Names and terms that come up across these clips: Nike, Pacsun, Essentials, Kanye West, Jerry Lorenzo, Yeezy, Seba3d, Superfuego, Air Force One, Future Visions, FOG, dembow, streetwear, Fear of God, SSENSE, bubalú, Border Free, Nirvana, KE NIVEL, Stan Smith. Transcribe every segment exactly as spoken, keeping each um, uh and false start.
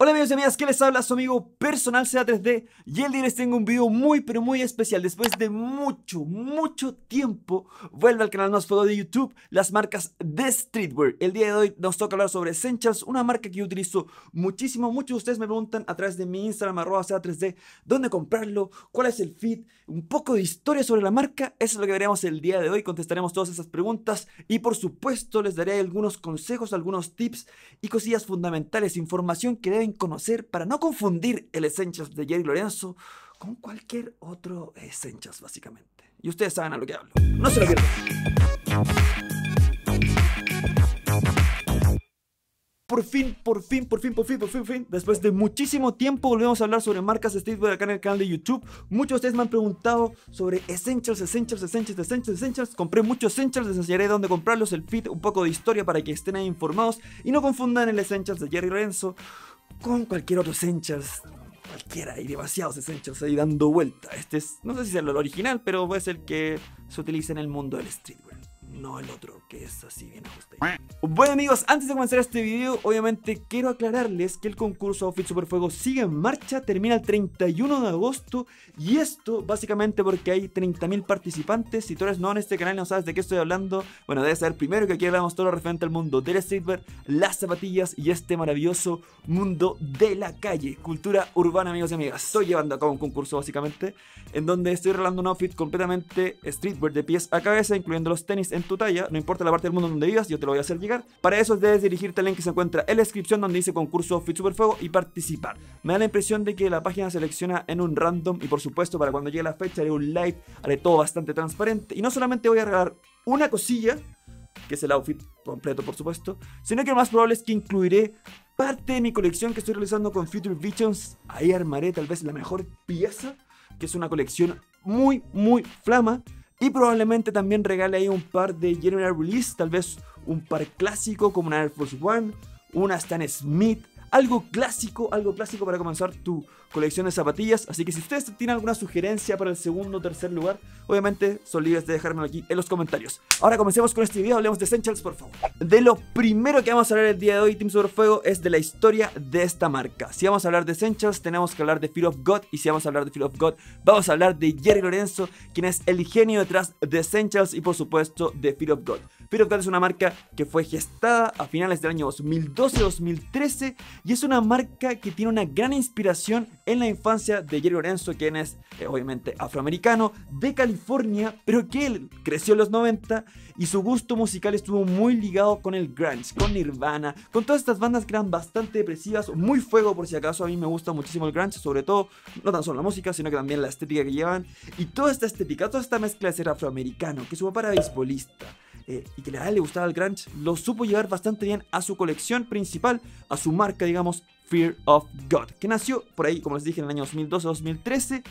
Hola amigos y amigas, ¿qué les habla? Su amigo personal Seba tres D y el día les tengo un video muy pero muy especial. Después de mucho, mucho tiempo vuelve al canal más foto de YouTube, las marcas de streetwear. El día de hoy nos toca hablar sobre Essentials, una marca que yo utilizo muchísimo. Muchos de ustedes me preguntan a través de mi Instagram, arroba Seba tres D, dónde comprarlo, cuál es el fit, un poco de historia sobre la marca. Eso es lo que veremos el día de hoy, contestaremos todas esas preguntas y por supuesto les daré algunos consejos, algunos tips y cosillas fundamentales, información que deben conocer para no confundir el Essentials de Jerry Lorenzo con cualquier otro Essentials, básicamente. Y ustedes saben a lo que hablo. No se lo pierdan. Por fin, por fin, por fin, por fin, por fin, por fin, después de muchísimo tiempo volvemos a hablar sobre marcas de streetwear acá en el canal de YouTube. Muchos de ustedes me han preguntado sobre Essentials, Essentials, Essentials, Essentials, Essentials. Compré muchos Essentials, les enseñaré dónde comprarlos, el fit, un poco de historia para que estén ahí informados y no confundan el Essentials de Jerry Lorenzo con cualquier otro Essentials. Cualquiera, hay demasiados Essentials ahí dando vuelta. Este es, no sé si es el original, pero puede ser que se utilice en el mundo del streetwear, no el otro, que es así bien ajustado. Bueno amigos, antes de comenzar este video, obviamente quiero aclararles que el concurso Outfit Superfuego sigue en marcha, termina el treinta y uno de agosto. Y esto básicamente porque hay treinta mil participantes. Si tú eres nuevo en este canal y no sabes de qué estoy hablando, bueno, debes saber primero que aquí hablamos todo lo referente al mundo del streetwear, las zapatillas y este maravilloso mundo de la calle, cultura urbana, amigos y amigas. Estoy llevando a cabo un concurso básicamente en donde estoy regalando un outfit completamente streetwear de pies a cabeza, incluyendo los tenis en tu talla, no importa la parte del mundo donde vivas, yo te lo voy a hacer llegar. Para eso debes dirigirte al link que se encuentra en la descripción donde dice concurso Outfit Superfuego y participar. Me da la impresión de que la página selecciona en un random y por supuesto para cuando llegue la fecha haré un live, haré todo bastante transparente y no solamente voy a regalar una cosilla, que es el outfit completo por supuesto, sino que lo más probable es que incluiré parte de mi colección que estoy realizando con Future Visions. Ahí armaré tal vez la mejor pieza, que es una colección muy muy flama. Y probablemente también regale ahí un par de general release, tal vez un par clásico como una Air Force One, una Stan Smith, algo clásico, algo clásico para comenzar tu colección de zapatillas. Así que si ustedes tienen alguna sugerencia para el segundo o tercer lugar, obviamente son libres de dejármelo aquí en los comentarios. Ahora comencemos con este video, hablemos de Essentials por favor. De lo primero que vamos a hablar el día de hoy, Team Superfuego, es de la historia de esta marca. Si vamos a hablar de Essentials, tenemos que hablar de Fear of God. Y si vamos a hablar de Fear of God, vamos a hablar de Jerry Lorenzo, quien es el genio detrás de Essentials y por supuesto de Fear of God. Fear of God es una marca que fue gestada a finales del año dos mil doce dos mil trece y es una marca que tiene una gran inspiración en la infancia de Jerry Lorenzo, quien es eh, obviamente afroamericano de California, pero que él creció en los noventa y su gusto musical estuvo muy ligado con el grunge, con Nirvana, con todas estas bandas que eran bastante depresivas, muy fuego por si acaso. A mí me gusta muchísimo el grunge, sobre todo, no tan solo la música, sino que también la estética que llevan y toda esta estética, toda esta mezcla de ser afroamericano, que su papá era beisbolista, Eh, y que a él le gustaba el grunge, lo supo llevar bastante bien a su colección principal, a su marca, digamos, Fear of God, que nació por ahí, como les dije, en el año dos mil doce dos mil trece,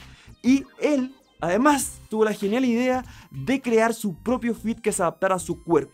y él, además, tuvo la genial idea de crear su propio fit que se adaptara a su cuerpo.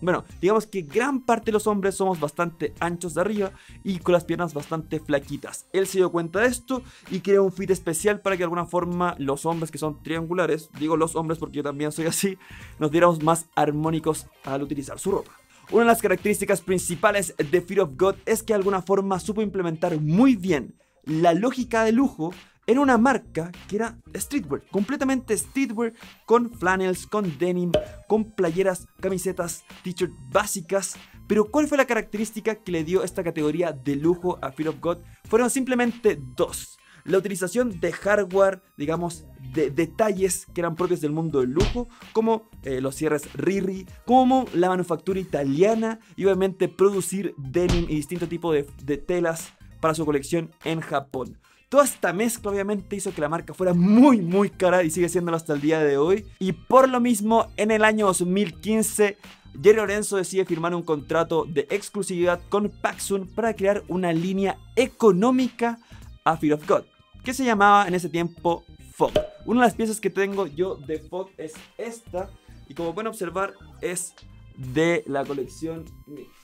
Bueno, digamos que gran parte de los hombres somos bastante anchos de arriba y con las piernas bastante flaquitas. Él se dio cuenta de esto y creó un fit especial para que de alguna forma los hombres que son triangulares, digo los hombres porque yo también soy así, nos diéramos más armónicos al utilizar su ropa. Una de las características principales de Fear of God es que de alguna forma supo implementar muy bien la lógica de lujo en una marca que era streetwear, completamente streetwear, con flannels, con denim, con playeras, camisetas, t-shirts básicas. Pero ¿cuál fue la característica que le dio esta categoría de lujo a Fear of God? Fueron simplemente dos: la utilización de hardware, digamos, de detalles que eran propios del mundo del lujo, como eh, los cierres Riri, como la manufactura italiana, y obviamente producir denim y distinto tipo de, de telas para su colección en Japón. Toda esta mezcla obviamente hizo que la marca fuera muy muy cara y sigue siéndolo hasta el día de hoy. Y por lo mismo en el año dos mil quince Jerry Lorenzo decide firmar un contrato de exclusividad con Pacsun para crear una línea económica a Fear of God, que se llamaba en ese tiempo Fog. Una de las piezas que tengo yo de Fog es esta y como pueden observar es de la colección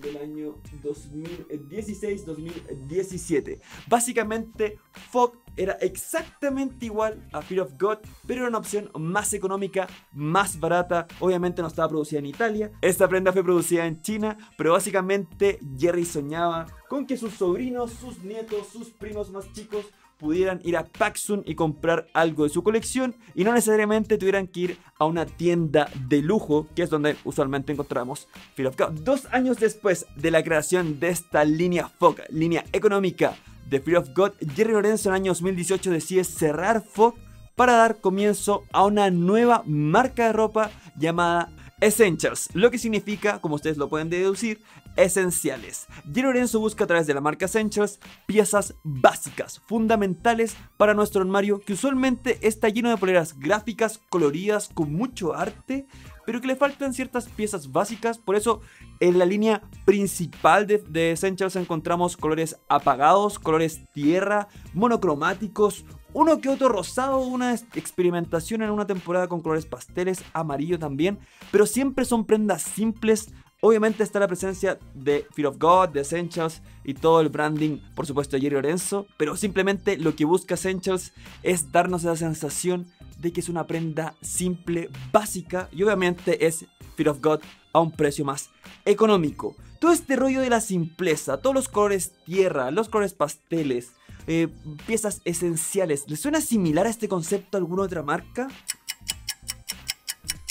del año dos mil dieciséis dos mil diecisiete. Básicamente, Fog era exactamente igual a Fear of God, pero era una opción más económica, más barata. Obviamente no estaba producida en Italia, esta prenda fue producida en China, pero básicamente Jerry soñaba con que sus sobrinos, sus nietos, sus primos más chicos pudieran ir a Pacsun y comprar algo de su colección y no necesariamente tuvieran que ir a una tienda de lujo, que es donde usualmente encontramos Fear of God. Dos años después de la creación de esta línea Fog, línea económica de Fear of God, Jerry Lorenzo en el año dos mil dieciocho decide cerrar Fog para dar comienzo a una nueva marca de ropa llamada Essentials, lo que significa, como ustedes lo pueden deducir, esenciales. Jerry Lorenzo busca a través de la marca Essentials piezas básicas, fundamentales para nuestro armario, que usualmente está lleno de poleras gráficas, coloridas, con mucho arte, pero que le faltan ciertas piezas básicas. Por eso en la línea principal de, de Essentials encontramos colores apagados, colores tierra, monocromáticos, uno que otro rosado, una experimentación en una temporada con colores pasteles, amarillo también, pero siempre son prendas simples. Obviamente está la presencia de Fear of God, de Essentials y todo el branding, por supuesto, de Jerry Lorenzo, pero simplemente lo que busca Essentials es darnos esa sensación de que es una prenda simple, básica, y obviamente es Fear of God a un precio más económico. Todo este rollo de la simpleza, todos los colores tierra, los colores pasteles, eh, piezas esenciales, ¿les suena similar a este concepto a alguna otra marca?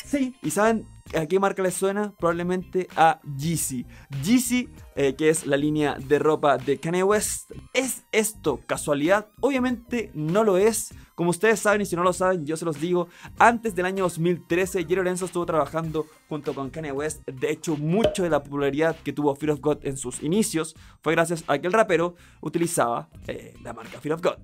Sí, y saben, ¿a qué marca les suena? Probablemente a Yeezy. Yeezy, eh, que es la línea de ropa de Kanye West. ¿Es esto casualidad? Obviamente no lo es. Como ustedes saben, y si no lo saben, yo se los digo, antes del año dos mil trece, Jerry Lorenzo estuvo trabajando junto con Kanye West. De hecho, mucho de la popularidad que tuvo Fear of God en sus inicios fue gracias a que el rapero utilizaba eh, la marca Fear of God.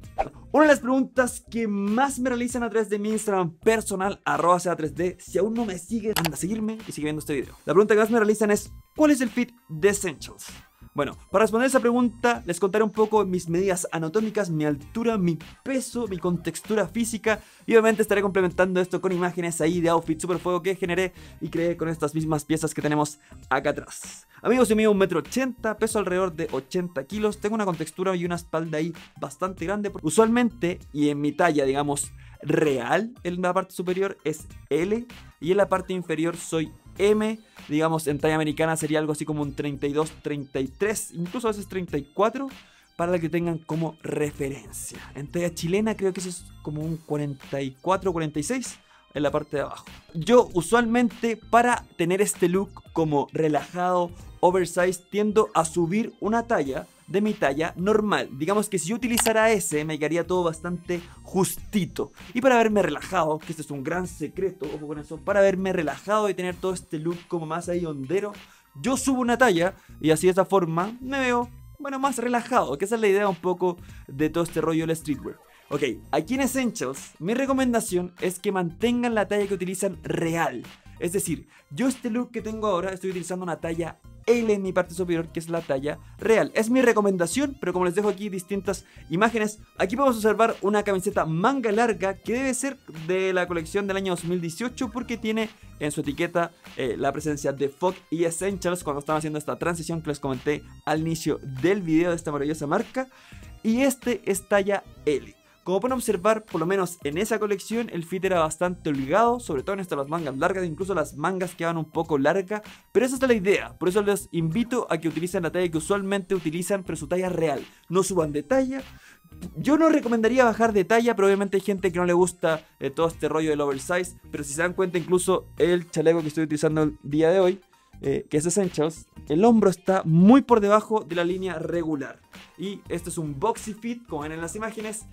Una de las preguntas que más me realizan a través de mi Instagram personal, arroba Seba tres D, si aún no me sigue, anda a seguirme y sigue viendo este video. La pregunta que más me realizan es, ¿cuál es el fit de Essentials? Bueno, para responder esa pregunta les contaré un poco mis medidas anatómicas, mi altura, mi peso, mi contextura física. Y obviamente estaré complementando esto con imágenes ahí de outfit super fuego que generé y creé con estas mismas piezas que tenemos acá atrás. Amigos, yo mido un metro ochenta, peso alrededor de ochenta kilos, tengo una contextura y una espalda ahí bastante grande. Usualmente, y en mi talla, digamos, real, en la parte superior es L y en la parte inferior soy M, digamos en talla americana sería algo así como un treinta y dos, treinta y tres, incluso a veces treinta y cuatro, para la que tengan como referencia. En talla chilena creo que eso es como un cuarenta y cuatro, cuarenta y seis en la parte de abajo. Yo usualmente para tener este look como relajado, oversize, tiendo a subir una talla de mi talla normal. Digamos que si yo utilizara ese me quedaría todo bastante justito. Y para verme relajado, que este es un gran secreto, ojo con eso, para verme relajado y tener todo este look como más ahí hondero, yo subo una talla y así de esta forma me veo, bueno, más relajado, que esa es la idea un poco de todo este rollo del streetwear. Ok, aquí en Essentials mi recomendación es que mantengan la talla que utilizan real. Es decir, yo este look que tengo ahora estoy utilizando una talla L en mi parte superior, que es la talla real. Es mi recomendación, pero como les dejo aquí distintas imágenes, aquí podemos observar una camiseta manga larga que debe ser de la colección del año dos mil dieciocho, porque tiene en su etiqueta eh, la presencia de Fog y Essentials cuando estaban haciendo esta transición que les comenté al inicio del video de esta maravillosa marca. Y este es talla L. Como pueden observar, por lo menos en esa colección, el fit era bastante holgado, sobre todo en estas las mangas largas, incluso las mangas quedaban un poco largas, pero esa es la idea. Por eso les invito a que utilicen la talla que usualmente utilizan, pero su talla real. No suban de talla. Yo no recomendaría bajar de talla, pero obviamente hay gente que no le gusta eh, todo este rollo del oversize, pero si se dan cuenta, incluso el chaleco que estoy utilizando el día de hoy, Eh, que es Essentials, el hombro está muy por debajo de la línea regular. Y este es un boxy fit, como ven en las imágenes.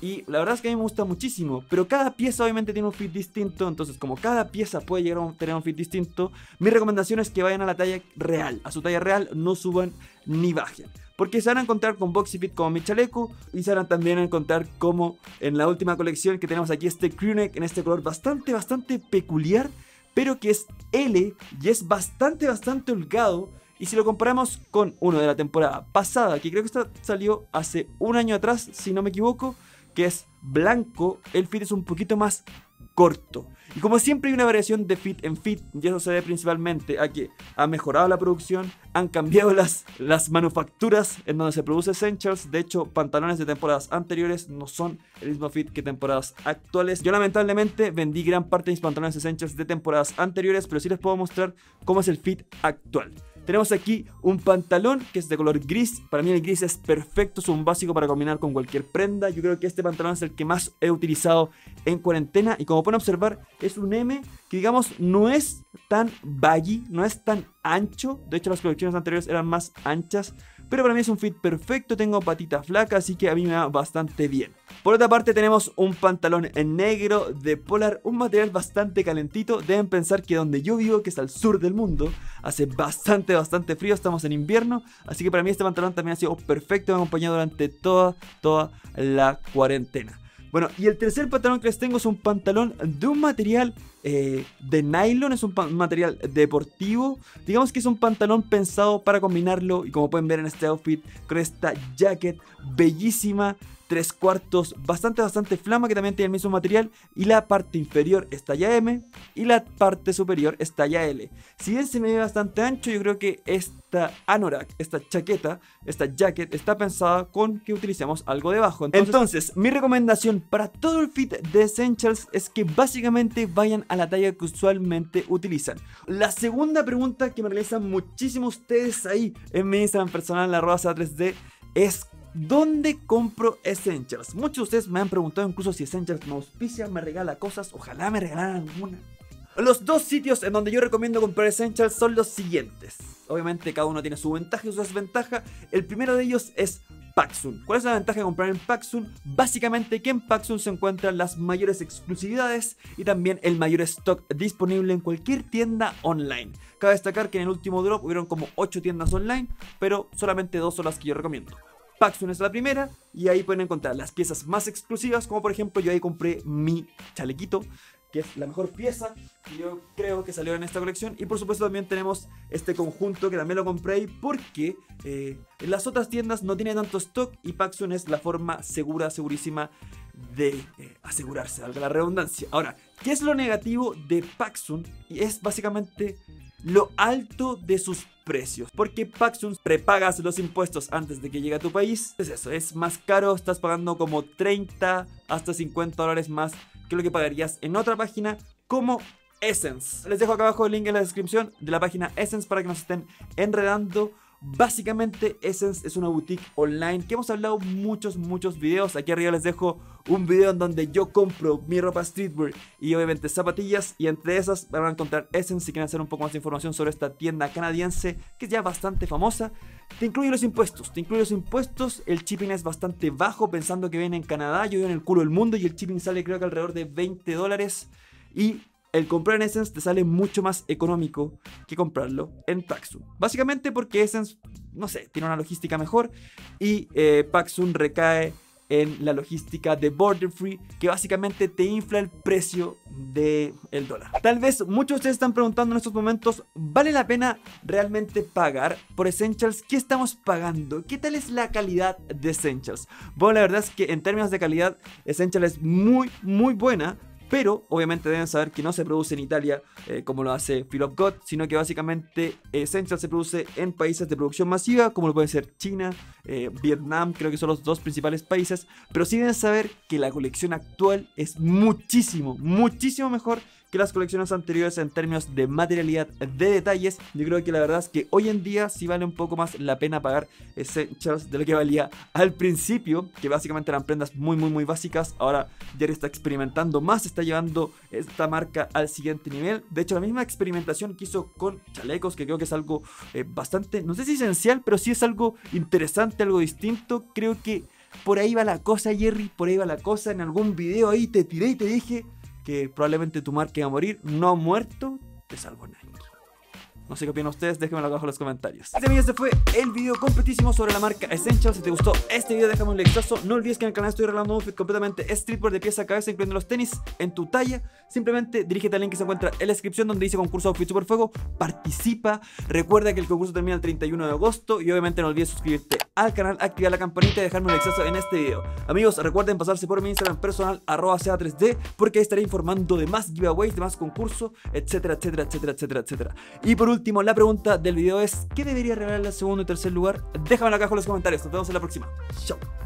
Y la verdad es que a mí me gusta muchísimo, pero cada pieza obviamente tiene un fit distinto. Entonces, como cada pieza puede llegar a tener un fit distinto, mi recomendación es que vayan a la talla real, a su talla real, no suban ni bajen, porque se van a encontrar con boxy fit como mi chaleco, y se van a también encontrar como en la última colección que tenemos aquí, este crewneck en este color bastante, bastante peculiar, pero que es L y es bastante, bastante holgado. Y si lo comparamos con uno de la temporada pasada, que creo que esta salió hace un año atrás, si no me equivoco, que es blanco, el fit es un poquito más corto. Y como siempre hay una variación de fit en fit, y eso se debe principalmente a que ha mejorado la producción, han cambiado las, las manufacturas en donde se produce Essentials. De hecho, pantalones de temporadas anteriores no son el mismo fit que temporadas actuales. Yo lamentablemente vendí gran parte de mis pantalones Essentials de temporadas anteriores, pero sí les puedo mostrar cómo es el fit actual. Tenemos aquí un pantalón que es de color gris. Para mí el gris es perfecto, es un básico para combinar con cualquier prenda. Yo creo que este pantalón es el que más he utilizado en cuarentena. Y como pueden observar, es un M que, digamos, no es tan baggy, no es tan ancho. De hecho, las colecciones anteriores eran más anchas. Pero para mí es un fit perfecto, tengo patita flaca, así que a mí me va bastante bien. Por otra parte tenemos un pantalón en negro de polar, un material bastante calentito. Deben pensar que donde yo vivo, que es al sur del mundo, hace bastante, bastante frío, estamos en invierno. Así que para mí este pantalón también ha sido perfecto, me ha acompañado durante toda, toda la cuarentena. Bueno, y el tercer pantalón que les tengo es un pantalón de un material eh, de nylon, es un material deportivo. Digamos que es un pantalón pensado para combinarlo, y como pueden ver en este outfit, con esta jacket bellísima, tres cuartos, bastante, bastante flama, que también tiene el mismo material. Y la parte inferior es talla M y la parte superior es talla L. Si bien se me ve bastante ancho, yo creo que esta anorak, esta chaqueta, esta jacket, está pensada con que utilicemos algo debajo. Entonces, Entonces mi recomendación para todo el fit de Essentials es que básicamente vayan a la talla que usualmente utilizan. La segunda pregunta que me realizan muchísimo ustedes ahí en mi Instagram personal, la Seba tres D, es: ¿dónde compro Essentials? Muchos de ustedes me han preguntado incluso si Essentials me auspicia, me regala cosas, ojalá me regalaran alguna. Los dos sitios en donde yo recomiendo comprar Essentials son los siguientes. Obviamente cada uno tiene su ventaja y su desventaja. El primero de ellos es Pacsun. ¿Cuál es la ventaja de comprar en Pacsun? Básicamente que en Pacsun se encuentran las mayores exclusividades y también el mayor stock disponible en cualquier tienda online. Cabe destacar que en el último drop hubieron como ocho tiendas online, pero solamente dos son las que yo recomiendo. Pacsun es la primera, y ahí pueden encontrar las piezas más exclusivas, como por ejemplo yo ahí compré mi chalequito, que es la mejor pieza que yo creo que salió en esta colección. Y por supuesto también tenemos este conjunto, que también lo compré ahí porque eh, las otras tiendas no tienen tanto stock, y Pacsun es la forma segura, segurísima de eh, asegurarse, valga la redundancia. Ahora, ¿qué es lo negativo de Pacsun? Y es básicamente lo alto de sus precios, porque Pacsun prepagas los impuestos antes de que llegue a tu país. Es eso, es más caro, estás pagando como treinta hasta cincuenta dólares más que lo que pagarías en otra página como SSENSE. Les dejo acá abajo el link en la descripción de la página SSENSE para que no se estén enredando. Básicamente SSENSE es una boutique online que hemos hablado muchos, muchos videos. Aquí arriba les dejo un video en donde yo compro mi ropa streetwear y obviamente zapatillas, y entre esas van a encontrar SSENSE si quieren hacer un poco más de información sobre esta tienda canadiense que es ya bastante famosa. Te incluye los impuestos, te incluye los impuestos, el shipping es bastante bajo, pensando que viene en Canadá, yo vivo en el culo del mundo y el shipping sale creo que alrededor de veinte dólares, y el comprar en SSENSE te sale mucho más económico que comprarlo en Pacsun. Básicamente porque SSENSE, no sé, tiene una logística mejor, y eh, Pacsun recae en la logística de Border Free, que básicamente te infla el precio del de dólar. Tal vez muchos de ustedes están preguntando en estos momentos, ¿vale la pena realmente pagar por Essentials? ¿Qué estamos pagando? ¿Qué tal es la calidad de Essentials? Bueno, la verdad es que en términos de calidad, Essentials es muy, muy buena. Pero obviamente deben saber que no se produce en Italia eh, como lo hace Fear of God, sino que básicamente Essentials se produce en países de producción masiva, como lo puede ser China, eh, Vietnam, creo que son los dos principales países. Pero sí deben saber que la colección actual es muchísimo, muchísimo mejor que las colecciones anteriores en términos de materialidad, de detalles. Yo creo que la verdad es que hoy en día sí vale un poco más la pena pagar Essentials de lo que valía al principio, que básicamente eran prendas muy muy muy básicas. Ahora Jerry está experimentando más, está llevando esta marca al siguiente nivel. De hecho, la misma experimentación que hizo con chalecos, que creo que es algo eh, bastante, no sé si esencial, pero sí es algo interesante, algo distinto. Creo que por ahí va la cosa, Jerry, por ahí va la cosa. En algún video ahí te tiré y te dije que probablemente tu marca iba a morir. No ha muerto, te salvo Nike. No sé qué opinan ustedes, déjenmelo abajo en los comentarios. Este video este fue el video completísimo sobre la marca Essentials. Si te gustó este video, déjame un likezazo. No olvides que en el canal estoy regalando un outfit completamente streetwear de pieza a cabeza, incluyendo los tenis, en tu talla. Simplemente dirígete al link que se encuentra en la descripción, donde dice concurso Outfit Superfuego. Participa. Recuerda que el concurso termina el treinta y uno de agosto. Y obviamente no olvides suscribirte al canal, activar la campanita y dejarme un exceso en este video. Amigos, recuerden pasarse por mi Instagram personal, arroba Seba tres D, porque ahí estaré informando de más giveaways, de más concursos, etcétera, etcétera, etcétera, etcétera, etcétera. Y por último, la pregunta del video es: ¿qué debería regalar en segundo y tercer lugar? Déjame en la caja en los comentarios. Nos vemos en la próxima. Chao.